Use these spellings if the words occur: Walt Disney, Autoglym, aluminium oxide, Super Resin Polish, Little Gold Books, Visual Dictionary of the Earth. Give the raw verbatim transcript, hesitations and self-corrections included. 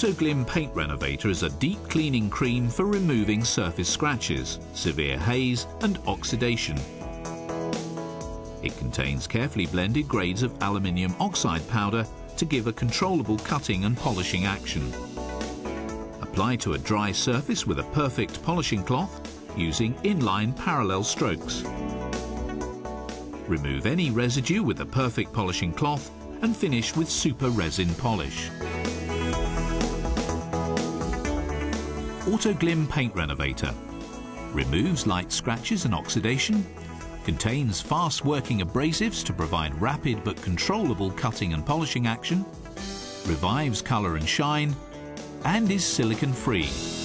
Autoglym Paint Renovator is a deep cleaning cream for removing surface scratches, severe haze and oxidation. It contains carefully blended grades of aluminium oxide powder to give a controllable cutting and polishing action. Apply to a dry surface with a perfect polishing cloth using inline parallel strokes. Remove any residue with a perfect polishing cloth and finish with Super Resin Polish. Autoglym Paint Renovator removes light scratches and oxidation, contains fast-working abrasives to provide rapid but controllable cutting and polishing action, revives colour and shine, and is silicon-free.